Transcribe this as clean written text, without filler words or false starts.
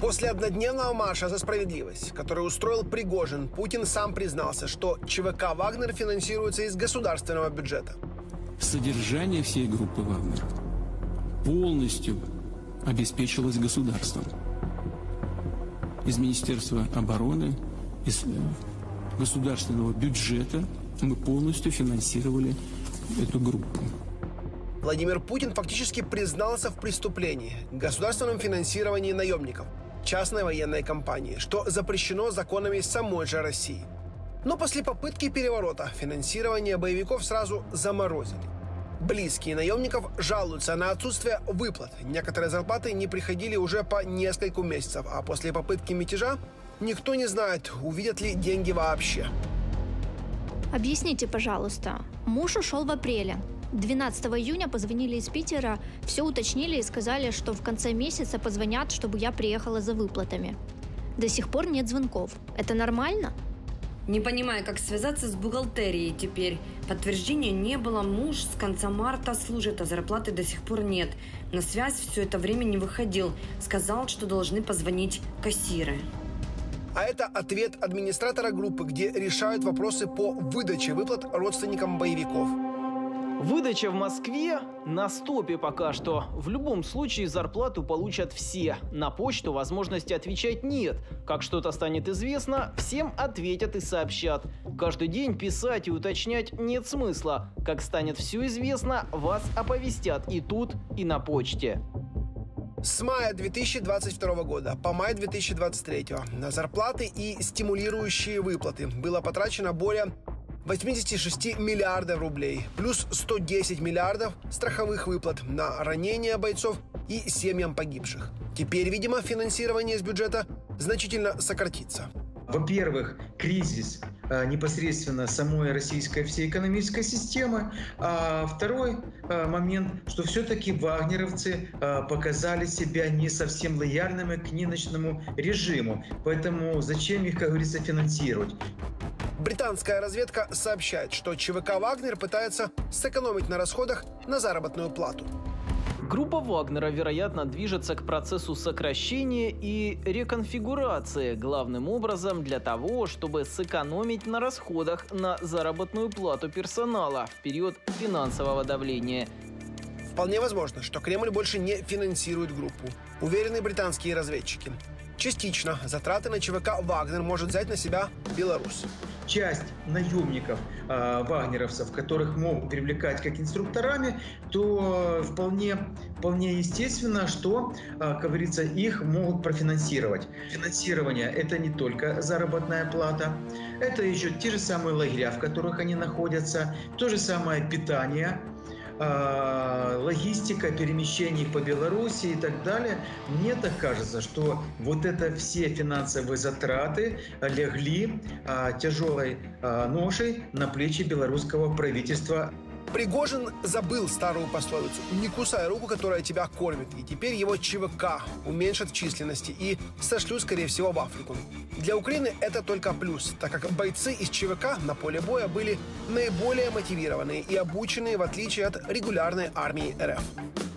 После однодневного марша за справедливость, который устроил Пригожин, Путин сам признался, что ЧВК «Вагнер» финансируется из государственного бюджета. Содержание всей группы «Вагнер» полностью обеспечилось государством. Из Министерства обороны, из государственного бюджета мы полностью финансировали эту группу. Владимир Путин фактически признался в преступлении – государственном финансировании наемников, частной военной компании, что запрещено законами самой же России. Но после попытки переворота финансирование боевиков сразу заморозили. Близкие наемников жалуются на отсутствие выплат. Некоторые зарплаты не приходили уже по нескольку месяцев, а после попытки мятежа никто не знает, увидят ли деньги вообще. Объясните, пожалуйста, муж ушел в апреле. 12 июня позвонили из Питера, все уточнили и сказали, что в конце месяца позвонят, чтобы я приехала за выплатами. До сих пор нет звонков. Это нормально? Не понимаю, как связаться с бухгалтерией теперь. Подтверждения не было, муж с конца марта служит, а зарплаты до сих пор нет. На связь все это время не выходил. Сказал, что должны позвонить кассиры. А это ответ администратора группы, где решают вопросы по выдаче выплат родственникам боевиков. Выдача в Москве на стопе пока что. В любом случае зарплату получат все. На почту возможности отвечать нет. Как что-то станет известно, всем ответят и сообщат. Каждый день писать и уточнять нет смысла. Как станет все известно, вас оповестят и тут, и на почте. С мая 2022 года по май 2023 на зарплаты и стимулирующие выплаты было потрачено более 86 миллиардов рублей, плюс 110 миллиардов страховых выплат на ранения бойцов и семьям погибших. Теперь, видимо, финансирование из бюджета значительно сократится. Во-первых, кризис непосредственно самой российской всей экономической системы. А второй момент, что все-таки вагнеровцы показали себя не совсем лояльными к нынешнему режиму. Поэтому зачем их, как говорится, финансировать? Британская разведка сообщает, что ЧВК «Вагнер» пытается сэкономить на расходах на заработную плату. Группа «Вагнера», вероятно, движется к процессу сокращения и реконфигурации, главным образом для того, чтобы сэкономить на расходах на заработную плату персонала в период финансового давления. Вполне возможно, что Кремль больше не финансирует группу, уверены британские разведчики. Частично затраты на ЧВК «Вагнер» может взять на себя Беларусь. Часть наемников вагнеровцев, которых могут привлекать как инструкторами, то вполне естественно, что, как говорится, их могут профинансировать. Финансирование – это не только заработная плата, это еще те же самые лагеря, в которых они находятся, то же самое питание, логистика перемещений по Беларуси и так далее. Мне так кажется, что вот это все финансовые затраты легли тяжелой ношей на плечи белорусского правительства. Пригожин забыл старую пословицу «Не кусай руку, которая тебя кормит», и теперь его ЧВК уменьшат в численности и сошлют, скорее всего, в Африку. Для Украины это только плюс, так как бойцы из ЧВК на поле боя были наиболее мотивированные и обученные, в отличие от регулярной армии РФ.